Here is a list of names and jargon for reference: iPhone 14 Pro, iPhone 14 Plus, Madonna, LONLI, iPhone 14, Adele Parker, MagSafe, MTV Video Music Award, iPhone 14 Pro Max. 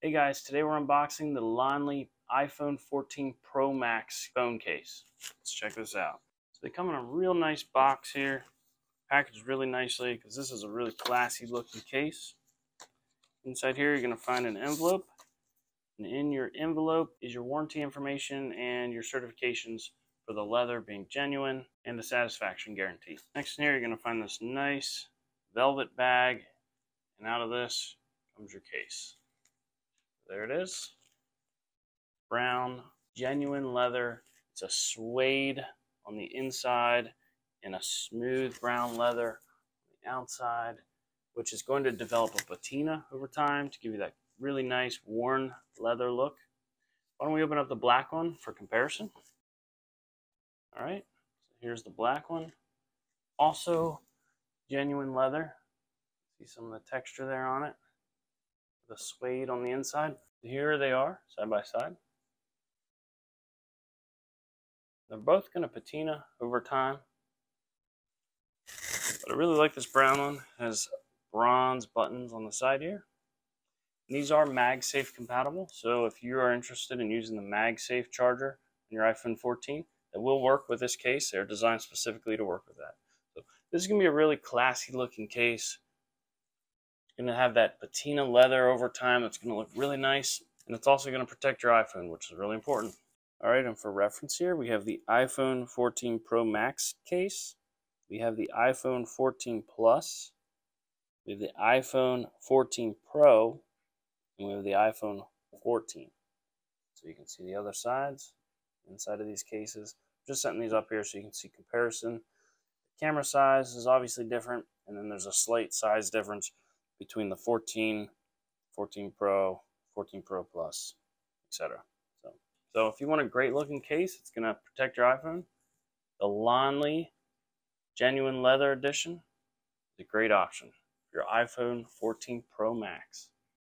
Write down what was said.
Hey guys, today we're unboxing the LONLI iPhone 14 Pro Max phone case. Let's check this out. So they come in a real nice box here, packaged really nicely because this is a really classy looking case. Inside here you're going to find an envelope, and in your envelope is your warranty information and your certifications for the leather being genuine and the satisfaction guarantee. Next in here you're going to find this nice velvet bag, and out of this comes your case. There it is. Brown, genuine leather. It's a suede on the inside and a smooth brown leather on the outside, which is going to develop a patina over time to give you that really nice worn leather look. Why don't we open up the black one for comparison? All right, so here's the black one. Also genuine leather. See some of the texture there on it. The suede on the inside. Here they are side by side. They're both going to patina over time, but I really like this brown one. It has bronze buttons on the side here, and these are MagSafe compatible, so if you are interested in using the MagSafe charger on your iPhone 14, it will work with this case. They're designed specifically to work with that. So this is going to be a really classy looking case. Going to have that patina leather over time. That's going to look really nice, and it's also going to protect your iPhone, which is really important. All right, and for reference here, we have the iPhone 14 Pro Max case. We have the iPhone 14 Plus. We have the iPhone 14 Pro, and we have the iPhone 14. So you can see the other sides inside of these cases. I'm just setting these up here so you can see comparison. The camera size is obviously different, and then there's a slight size difference between the 14, 14 Pro, 14 Pro Plus, etc. So if you want a great looking case, it's going to protect your iPhone. The LONLI Genuine Leather Edition is a great option for your iPhone 14 Pro Max.